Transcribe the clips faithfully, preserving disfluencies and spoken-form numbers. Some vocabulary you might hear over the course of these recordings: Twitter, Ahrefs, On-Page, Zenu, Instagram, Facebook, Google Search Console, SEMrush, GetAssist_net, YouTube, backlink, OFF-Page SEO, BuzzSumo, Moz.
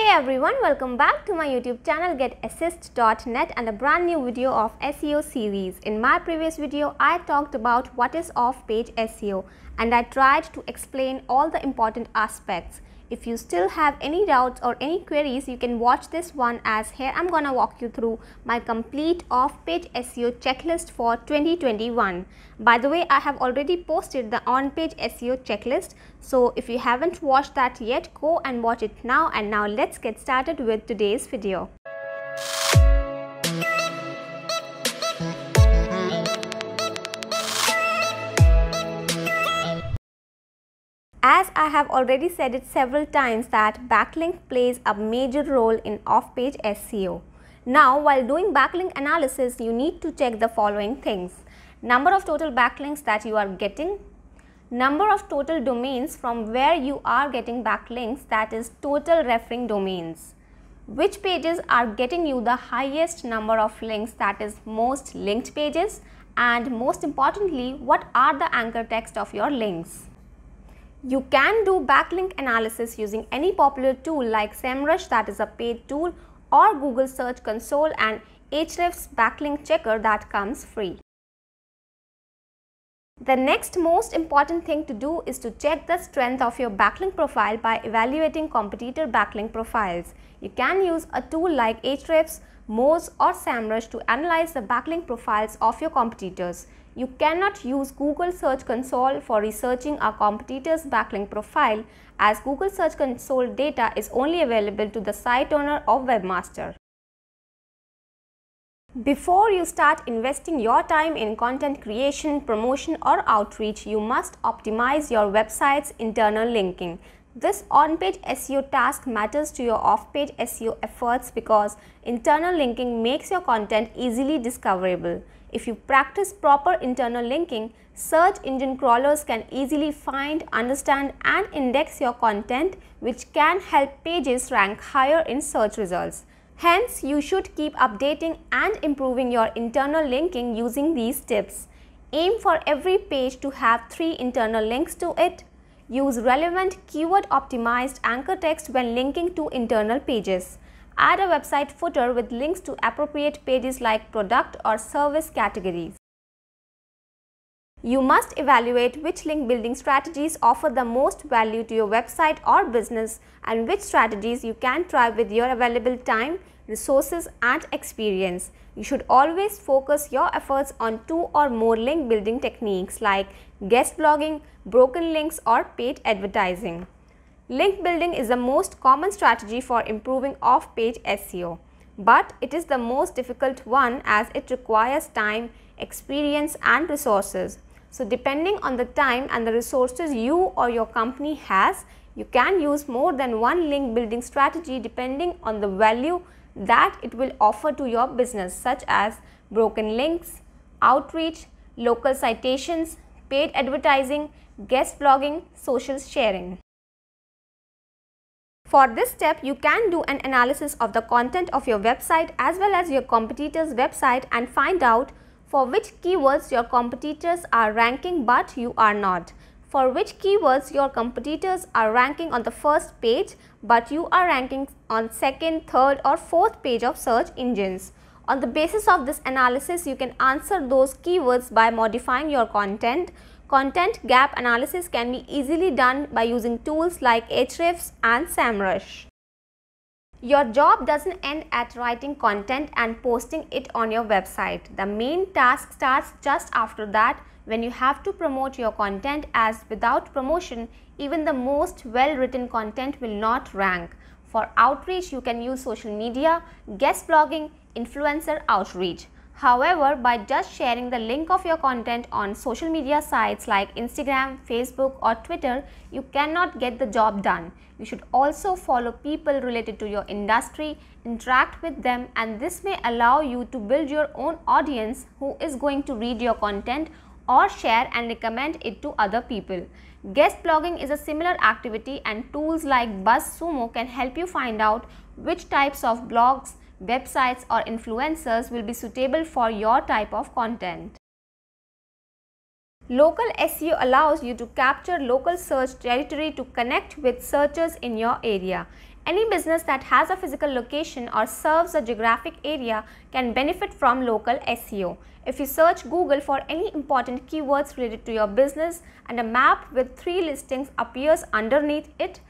Hey everyone, welcome back to my YouTube channel Get Assist dot net and a brand new video of S E O series. In my previous video, I talked about what is off-page S E O and I tried to explain all the important aspects. If you still have any doubts or any queries, you can watch this one, as here I'm gonna walk you through my complete off-page S E O checklist for twenty twenty-one. By the way, I have already posted the on-page S E O checklist, so if you haven't watched that yet, go and watch it now. And now let's get started with today's video. As I have already said it several times that backlink plays a major role in off-page S E O. Now, while doing backlink analysis, you need to check the following things. Number of total backlinks that you are getting, number of total domains from where you are getting backlinks, that is total referring domains, which pages are getting you the highest number of links, that is most linked pages, and most importantly, what are the anchor text of your links. You can do backlink analysis using any popular tool like SEMrush, that is a paid tool, or Google Search Console and Ahrefs backlink checker that comes free. The next most important thing to do is to check the strength of your backlink profile by evaluating competitor backlink profiles. You can use a tool like Ahrefs, Moz or SEMrush to analyze the backlink profiles of your competitors. You cannot use Google Search Console for researching a competitor's backlink profile, as Google Search Console data is only available to the site owner or webmaster. Before you start investing your time in content creation, promotion or outreach, you must optimize your website's internal linking. This on-page S E O task matters to your off-page S E O efforts because internal linking makes your content easily discoverable. If you practice proper internal linking, search engine crawlers can easily find, understand and index your content, which can help pages rank higher in search results. Hence, you should keep updating and improving your internal linking using these tips. Aim for every page to have three internal links to it. Use relevant keyword-optimized anchor text when linking to internal pages. Add a website footer with links to appropriate pages like product or service categories. You must evaluate which link building strategies offer the most value to your website or business and which strategies you can try with your available time, resources and experience. You should always focus your efforts on two or more link building techniques like guest blogging, broken links or paid advertising. Link building is the most common strategy for improving off-page S E O, but it is the most difficult one as it requires time, experience and resources. So depending on the time and the resources you or your company has, you can use more than one link building strategy depending on the value that it will offer to your business, such as broken links, outreach, local citations, paid advertising, guest blogging, social sharing. For this step, you can do an analysis of the content of your website as well as your competitor's website and find out for which keywords your competitors are ranking but you are not, for which keywords your competitors are ranking on the first page but you are ranking on second, third or fourth page of search engines. On the basis of this analysis, you can answer those keywords by modifying your content. Content gap analysis can be easily done by using tools like Ahrefs and SEMrush. Your job doesn't end at writing content and posting it on your website. The main task starts just after that, when you have to promote your content, as without promotion, even the most well-written content will not rank. For outreach, you can use social media, guest blogging, influencer outreach. However, by just sharing the link of your content on social media sites like Instagram, Facebook or Twitter, you cannot get the job done. You should also follow people related to your industry, interact with them, and this may allow you to build your own audience who is going to read your content or share and recommend it to other people. Guest blogging is a similar activity, and tools like BuzzSumo can help you find out which types of blogs, websites or influencers will be suitable for your type of content. Local S E O allows you to capture local search territory to connect with searchers in your area. Any business that has a physical location or serves a geographic area can benefit from local S E O. If you search Google for any important keywords related to your business and a map with three listings appears underneath it,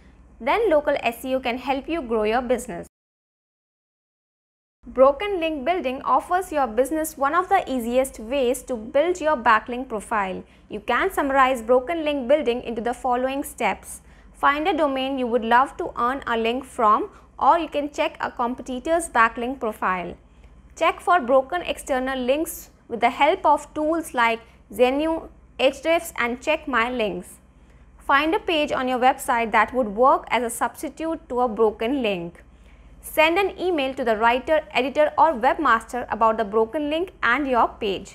then local S E O can help you grow your business. Broken link building offers your business one of the easiest ways to build your backlink profile. You can summarize broken link building into the following steps. Find a domain you would love to earn a link from, or you can check a competitor's backlink profile. Check for broken external links with the help of tools like Zenu, Ahrefs, and Check My Links. Find a page on your website that would work as a substitute to a broken link. Send an email to the writer, editor, or webmaster about the broken link and your page.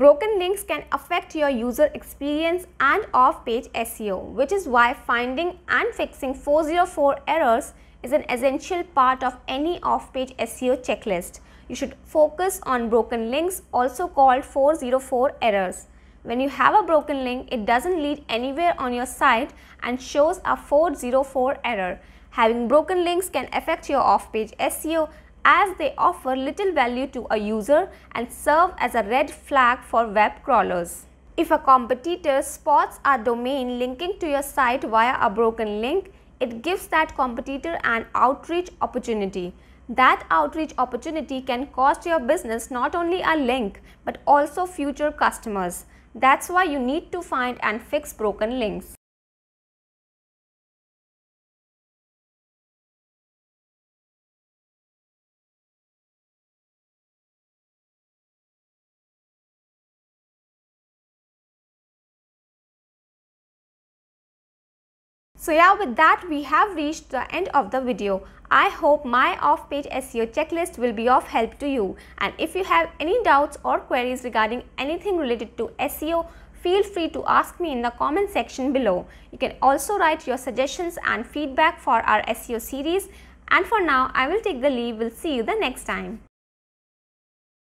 Broken links can affect your user experience and off-page S E O, which is why finding and fixing four oh four errors is an essential part of any off-page S E O checklist. You should focus on broken links, also called four oh four errors. When you have a broken link, it doesn't lead anywhere on your site and shows a four oh four error. Having broken links can affect your off-page S E O as they offer little value to a user and serve as a red flag for web crawlers. If a competitor spots a domain linking to your site via a broken link, it gives that competitor an outreach opportunity. That outreach opportunity can cost your business not only a link but also future customers. That's why you need to find and fix broken links. So yeah, with that we have reached the end of the video. I hope my off-page S E O checklist will be of help to you. And if you have any doubts or queries regarding anything related to S E O, feel free to ask me in the comment section below. You can also write your suggestions and feedback for our S E O series. And for now, I will take the leave. We'll see you the next time.